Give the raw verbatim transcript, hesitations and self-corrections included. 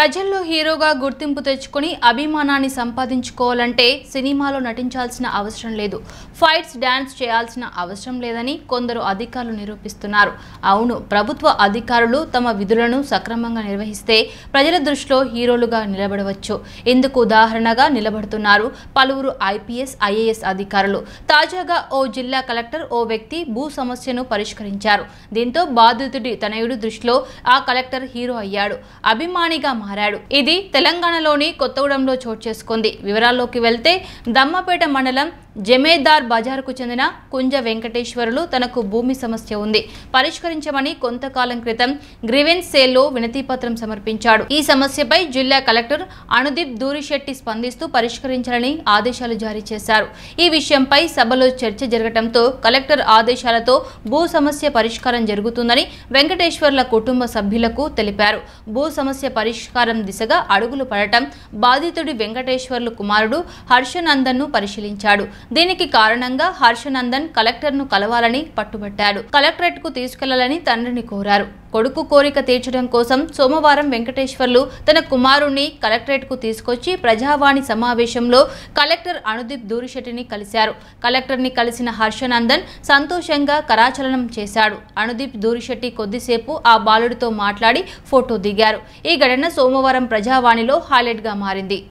ప్రజల్లో హీరోగా గుర్తింపు తెచ్చుకొని అభిమానాన్ని సంపాదించుకోవాలంటే సినిమాలో నటించాల్సిన అవసరం లేదు, ఫైట్స్ డాన్స్ చేయాల్సిన అవసరం లేదని కొందరు అధికారులు నిరూపిస్తున్నారు. అవును, ప్రభుత్వ అధికారులు తమ విధులను సక్రమంగా నిర్వహిస్తే ప్రజల దృష్టిలో హీరోలుగా నిలబడవచ్చు. ఇందుకు ఉదాహరణగా నిలబడుతున్నారు పలువురు ఐపీఎస్ ఐఏఎస్ అధికారులు. తాజాగా ఓ జిల్లా కలెక్టర్ ఓ వ్యక్తి భూ సమస్యను పరిష్కరించారు. దీంతో బాధితుడి తనయుడు దృష్టిలో ఆ కలెక్టర్ హీరో అయ్యాడు, అభిమానిగా మారాడు. ఇది తెలంగాణలోని కొత్తగూడెంలో చోటు చేసుకుంది. వివరాల్లోకి వెళ్తే దమ్మపేట మండలం జమేదార్ బజార్కు చెందిన కుంజ వెంకటేశ్వర్లు తనకు భూమి సమస్య ఉంది, పరిష్కరించమని కొంతకాలం క్రితం గ్రీవెన్స్ సెల్లో వినతిపత్రం సమర్పించాడు. ఈ సమస్యపై జిల్లా కలెక్టర్ అనుదీప్ దూరిశెట్టి స్పందిస్తూ పరిష్కరించాలని ఆదేశాలు జారీ చేశారు. ఈ విషయంపై సభలో చర్చ జరగడంతో కలెక్టర్ ఆదేశాలతో భూ సమస్య పరిష్కారం జరుగుతుందని వెంకటేశ్వర్ల కుటుంబ సభ్యులకు తెలిపారు. భూ సమస్య పరిష్కారం దిశగా అడుగులు పడటం బాధితుడి వెంకటేశ్వర్లు కుమారుడు హర్షనందన్ను పరిశీలించాడు. దీనికి కారణంగా హర్షనందన్ కలెక్టర్ను కలవాలని పట్టుబట్టాడు. కలెక్టరేట్కు తీసుకెళ్లాలని తండ్రిని కోరారు. కొడుకు కోరిక తీర్చడం కోసం సోమవారం వెంకటేశ్వర్లు తన కుమారుణ్ణి కలెక్టరేట్కు తీసుకొచ్చి ప్రజావాణి సమావేశంలో కలెక్టర్ అనుదీప్ దూరిశెట్టిని కలిశారు. కలెక్టర్ని కలిసిన హర్షనందన్ సంతోషంగా కరాచలనం చేశాడు. అనుదీప్ దూరిశెట్టి కొద్దిసేపు ఆ బాలుడితో మాట్లాడి ఫోటో దిగారు. ఈ ఘటన సోమవారం ప్రజావాణిలో హైలైట్గా మారింది.